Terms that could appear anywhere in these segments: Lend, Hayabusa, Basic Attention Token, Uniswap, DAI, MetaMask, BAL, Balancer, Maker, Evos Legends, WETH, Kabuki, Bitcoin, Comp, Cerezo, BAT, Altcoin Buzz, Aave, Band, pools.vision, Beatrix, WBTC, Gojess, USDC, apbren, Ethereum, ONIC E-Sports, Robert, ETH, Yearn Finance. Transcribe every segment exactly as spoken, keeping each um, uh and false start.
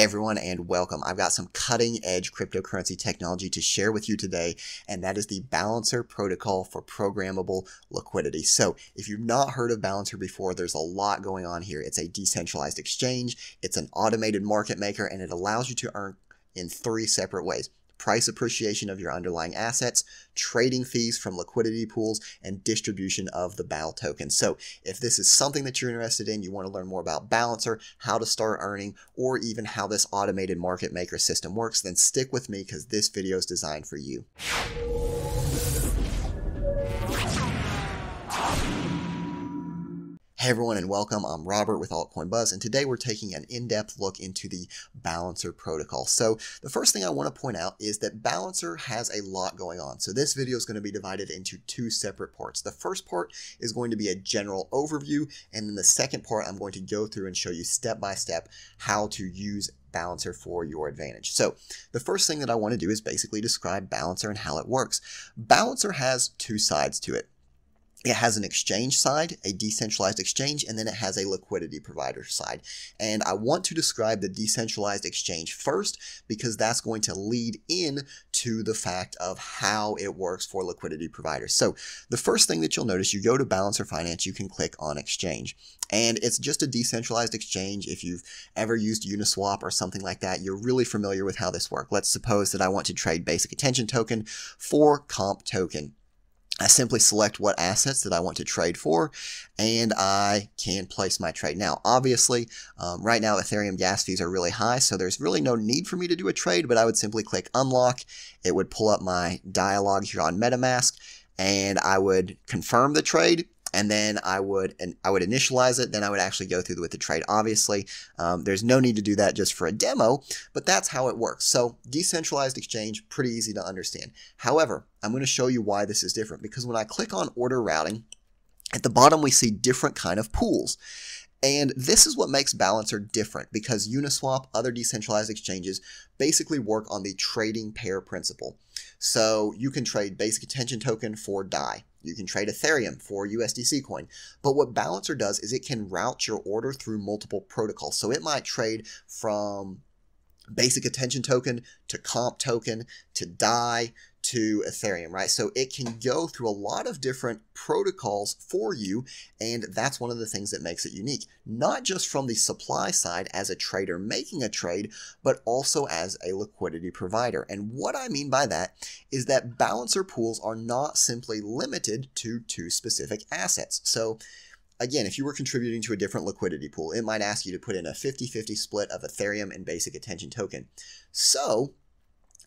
Hey everyone, and welcome. I've got some cutting edge cryptocurrency technology to share with you today, and that is the Balancer protocol for programmable liquidity. So if you've not heard of Balancer before, there's a lot going on here. It's a decentralized exchange, it's an automated market maker, and it allows you to earn in three separate ways: price appreciation of your underlying assets, trading fees from liquidity pools, and distribution of the B A L token. So if this is something that you're interested in, you want to learn more about Balancer, how to start earning, or even how this automated market maker system works, then stick with me because this video is designed for you. Hey everyone, and welcome. I'm Robert with Altcoin Buzz, and today we're taking an in-depth look into the Balancer protocol. So the first thing I want to point out is that Balancer has a lot going on. So this video is going to be divided into two separate parts. The first part is going to be a general overview, and then the second part I'm going to go through and show you step-by-step how to use Balancer for your advantage. So the first thing that I want to do is basically describe Balancer and how it works. Balancer has two sides to it. It has an exchange side, a decentralized exchange, and then it has a liquidity provider side. And I want to describe the decentralized exchange first because that's going to lead in to the fact of how it works for liquidity providers. So the first thing that you'll notice, you go to Balancer Finance, you can click on exchange. And it's just a decentralized exchange. If you've ever used Uniswap or something like that, you're really familiar with how this works. Let's suppose that I want to trade Basic Attention Token for Comp token. I simply select what assets that I want to trade for, and I can place my trade. Now, obviously, um, right now Ethereum gas fees are really high, so there's really no need for me to do a trade, but I would simply click unlock. It would pull up my dialog here on MetaMask, and I would confirm the trade, and then I would and I would initialize it. Then I would actually go through with the trade. Obviously, um, there's no need to do that just for a demo, but that's how it works. So decentralized exchange, pretty easy to understand. However, I'm going to show you why this is different, because when I click on order routing, at the bottom we see different kind of pools. And this is what makes Balancer different, because Uniswap, other decentralized exchanges, basically work on the trading pair principle. So you can trade Basic Attention Token for D A I. You can trade Ethereum for U S D C coin. But what Balancer does is it can route your order through multiple protocols. So it might trade from Basic Attention Token to Comp token to D A I to Ethereum, right? So it can go through a lot of different protocols for you, and that's one of the things that makes it unique, not just from the supply side as a trader making a trade, but also as a liquidity provider. And what I mean by that is that Balancer pools are not simply limited to two specific assets. So again, if you were contributing to a different liquidity pool, it might ask you to put in a fifty fifty split of Ethereum and Basic Attention Token. So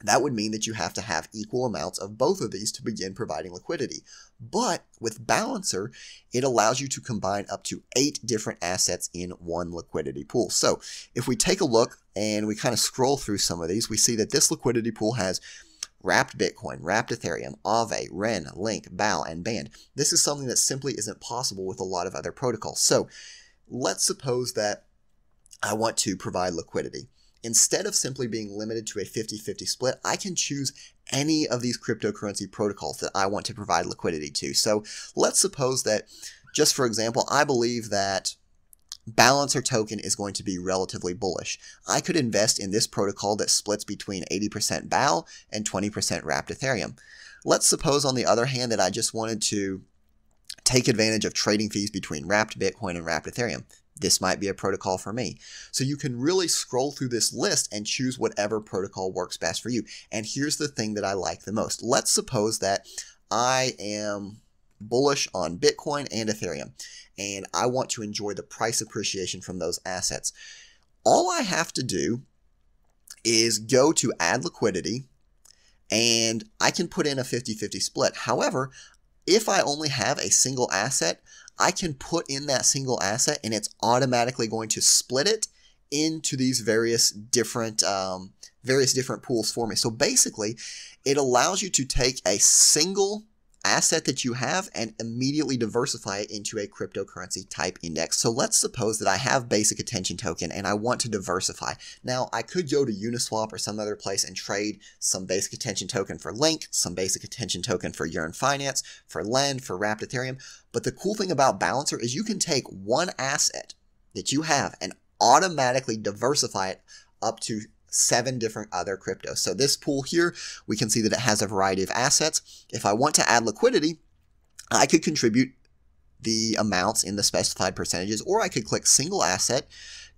that would mean that you have to have equal amounts of both of these to begin providing liquidity. But with Balancer, it allows you to combine up to eight different assets in one liquidity pool. So if we take a look and we kind of scroll through some of these, we see that this liquidity pool has wrapped Bitcoin, wrapped Ethereum, Aave, Ren, Link, B A L, and Band. This is something that simply isn't possible with a lot of other protocols. So let's suppose that I want to provide liquidity. Instead of simply being limited to a fifty fifty split, I can choose any of these cryptocurrency protocols that I want to provide liquidity to. So let's suppose that, just for example, I believe that Balancer token is going to be relatively bullish. I could invest in this protocol that splits between eighty percent B A L and twenty percent wrapped Ethereum. Let's suppose, on the other hand, that I just wanted to take advantage of trading fees between wrapped Bitcoin and wrapped Ethereum. This might be a protocol for me. So you can really scroll through this list and choose whatever protocol works best for you. And here's the thing that I like the most. Let's suppose that I am bullish on Bitcoin and Ethereum, and I want to enjoy the price appreciation from those assets. All I have to do is go to add liquidity, and I can put in a fifty fifty split. However, if I only have a single asset, I can put in that single asset, and it's automatically going to split it into these various different um, various different pools for me. So basically, it allows you to take a single asset that you have and immediately diversify it into a cryptocurrency type index. So let's suppose that I have Basic Attention Token and I want to diversify. Now, I could go to Uniswap or some other place and trade some Basic Attention Token for Link, some Basic Attention Token for Yearn Finance, for Lend, for wrapped Ethereum. But the cool thing about Balancer is you can take one asset that you have and automatically diversify it up to seven different other cryptos. So this pool here, we can see that it has a variety of assets. If I want to add liquidity, I could contribute the amounts in the specified percentages, or I could click single asset,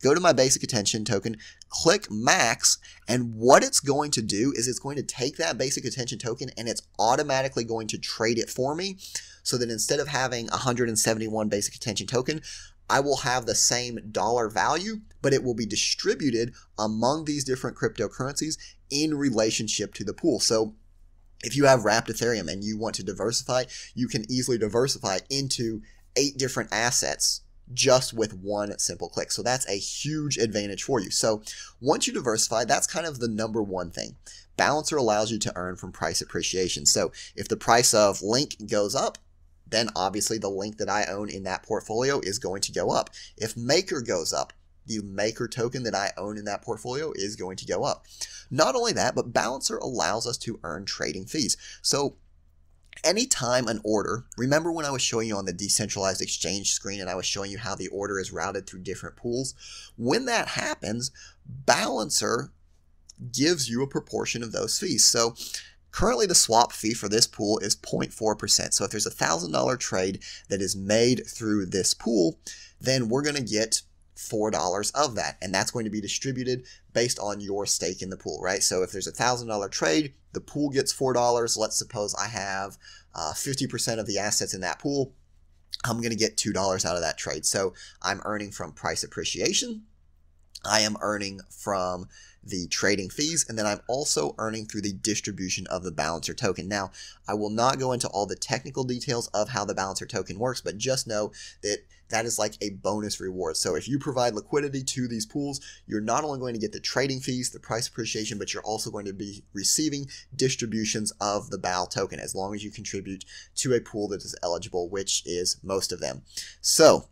go to my Basic Attention Token, click max, and what it's going to do is it's going to take that Basic Attention Token and it's automatically going to trade it for me, so that instead of having one hundred seventy-one Basic Attention Token, I will have the same dollar value, but it will be distributed among these different cryptocurrencies in relationship to the pool. So if you have wrapped Ethereum and you want to diversify, you can easily diversify into eight different assets just with one simple click. So that's a huge advantage for you. So once you diversify, that's kind of the number one thing. Balancer allows you to earn from price appreciation. So if the price of Link goes up, then obviously the Link that I own in that portfolio is going to go up. If Maker goes up, the Maker token that I own in that portfolio is going to go up. Not only that, but Balancer allows us to earn trading fees. So anytime an order, remember when I was showing you on the decentralized exchange screen and I was showing you how the order is routed through different pools, when that happens, Balancer gives you a proportion of those fees. So currently, the swap fee for this pool is zero point four percent. So if there's a one thousand dollar trade that is made through this pool, then we're going to get four dollars of that. And that's going to be distributed based on your stake in the pool, right? So if there's a one thousand dollar trade, the pool gets four dollars. Let's suppose I have uh, fifty percent of the assets in that pool. I'm going to get two dollars out of that trade. So I'm earning from price appreciation. I am earning from the trading fees, and then I'm also earning through the distribution of the Balancer token. Now, I will not go into all the technical details of how the Balancer token works, but just know that that is like a bonus reward. So if you provide liquidity to these pools, you're not only going to get the trading fees, the price appreciation, but you're also going to be receiving distributions of the B A L token as long as you contribute to a pool that is eligible, which is most of them. So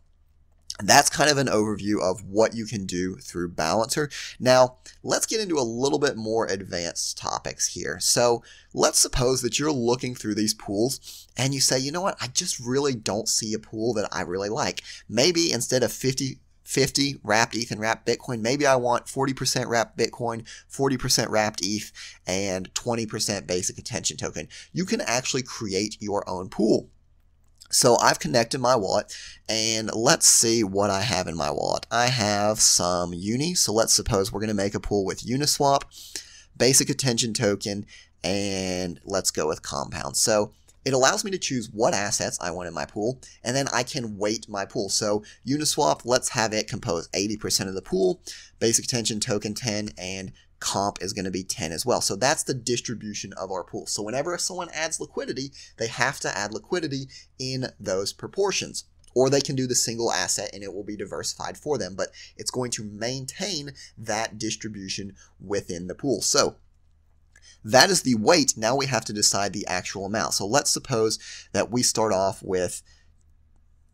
that's kind of an overview of what you can do through Balancer. Now, let's get into a little bit more advanced topics here. So let's suppose that you're looking through these pools and you say, you know what, I just really don't see a pool that I really like. Maybe instead of fifty fifty wrapped E T H and wrapped Bitcoin, maybe I want forty percent wrapped Bitcoin, forty percent wrapped E T H, and twenty percent Basic Attention Token. You can actually create your own pool. So I've connected my wallet, and let's see what I have in my wallet. I have some U N I, so let's suppose we're going to make a pool with Uniswap, Basic Attention Token, and let's go with Compound. So it allows me to choose what assets I want in my pool, and then I can weight my pool. So Uniswap, let's have it compose eighty percent of the pool, Basic Attention Token ten, and Comp is going to be ten as well. So that's the distribution of our pool. So whenever someone adds liquidity, they have to add liquidity in those proportions, or they can do the single asset and it will be diversified for them, but it's going to maintain that distribution within the pool. So that is the weight. Now we have to decide the actual amount. So let's suppose that we start off with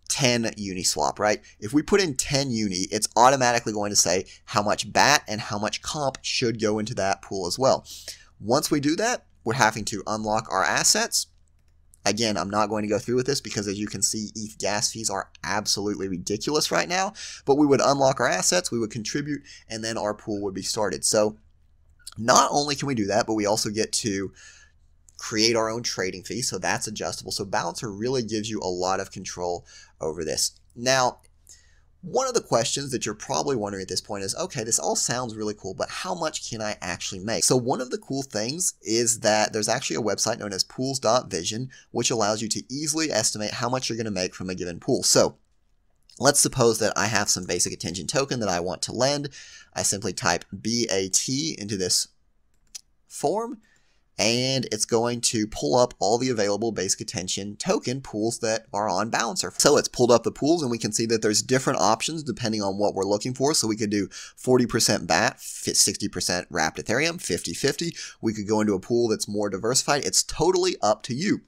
ten Uniswap, right? If we put in ten U N I, it's automatically going to say how much B A T and how much Comp should go into that pool as well. Once we do that, we're having to unlock our assets. Again, I'm not going to go through with this because as you can see, E T H gas fees are absolutely ridiculous right now, but we would unlock our assets, we would contribute, and then our pool would be started. So not only can we do that, but we also get to create our own trading fee, so that's adjustable. So Balancer really gives you a lot of control over this. Now, one of the questions that you're probably wondering at this point is, okay, this all sounds really cool, but how much can I actually make? So one of the cool things is that there's actually a website known as pools dot vision, which allows you to easily estimate how much you're going to make from a given pool. So let's suppose that I have some Basic Attention Token that I want to lend. I simply type B A T into this form, and it's going to pull up all the available Basic Attention Token pools that are on Balancer. So it's pulled up the pools, and we can see that there's different options depending on what we're looking for. So we could do forty percent B A T, sixty percent wrapped Ethereum, fifty fifty. We could go into a pool that's more diversified. It's totally up to you.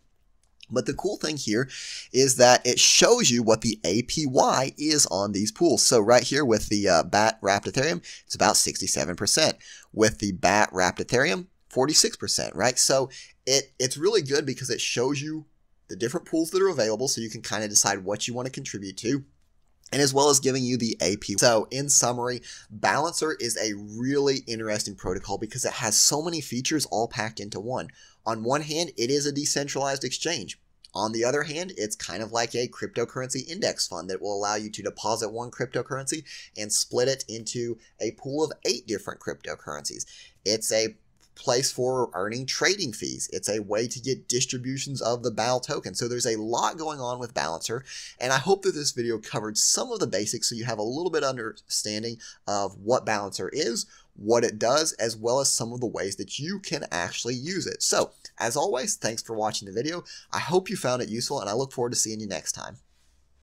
But the cool thing here is that it shows you what the A P Y is on these pools. So right here with the uh, B A T wrapped Ethereum, it's about sixty-seven percent. With the B A T wrapped Ethereum, forty-six percent, right? So it, it's really good because it shows you the different pools that are available, so you can kind of decide what you want to contribute to. and as well as giving you the A P Y. So in summary, Balancer is a really interesting protocol because it has so many features all packed into one. On one hand, it is a decentralized exchange. On the other hand, it's kind of like a cryptocurrency index fund that will allow you to deposit one cryptocurrency and split it into a pool of eight different cryptocurrencies. It's a place for earning trading fees. It's a way to get distributions of the B A L token. So there's a lot going on with Balancer, and I hope that this video covered some of the basics so you have a little bit of understanding of what Balancer is, what it does, as well as some of the ways that you can actually use it. So as always, thanks for watching the video. I hope you found it useful, and I look forward to seeing you next time.